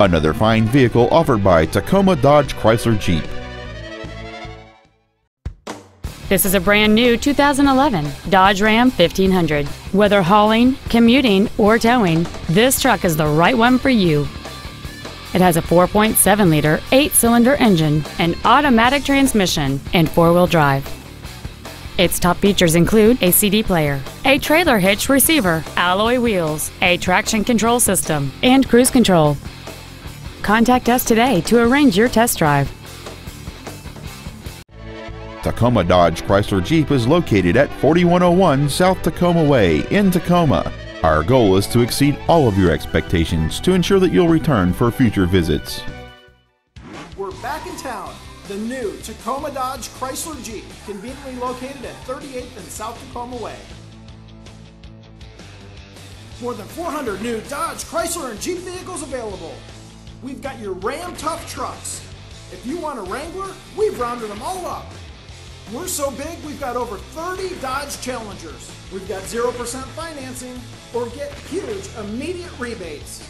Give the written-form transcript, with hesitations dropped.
Another fine vehicle offered by Tacoma Dodge Chrysler Jeep. This is a brand new 2011 Dodge Ram 1500. Whether hauling, commuting, or towing, this truck is the right one for you. It has a 4.7-liter 8-cylinder engine, an automatic transmission, and 4-wheel drive. Its top features include a CD player, a trailer hitch receiver, alloy wheels, a traction control system, and cruise control. Contact us today to arrange your test drive. Tacoma Dodge Chrysler Jeep is located at 4101 South Tacoma Way in Tacoma. Our goal is to exceed all of your expectations to ensure that you'll return for future visits. We're back in town. The new Tacoma Dodge Chrysler Jeep, conveniently located at 38th and South Tacoma Way. More than 400 new Dodge, Chrysler, and Jeep vehicles available. We've got your Ram tough trucks. If you want a Wrangler, we've rounded them all up. We're so big, we've got over 30 Dodge Challengers. We've got 0% financing or get huge immediate rebates.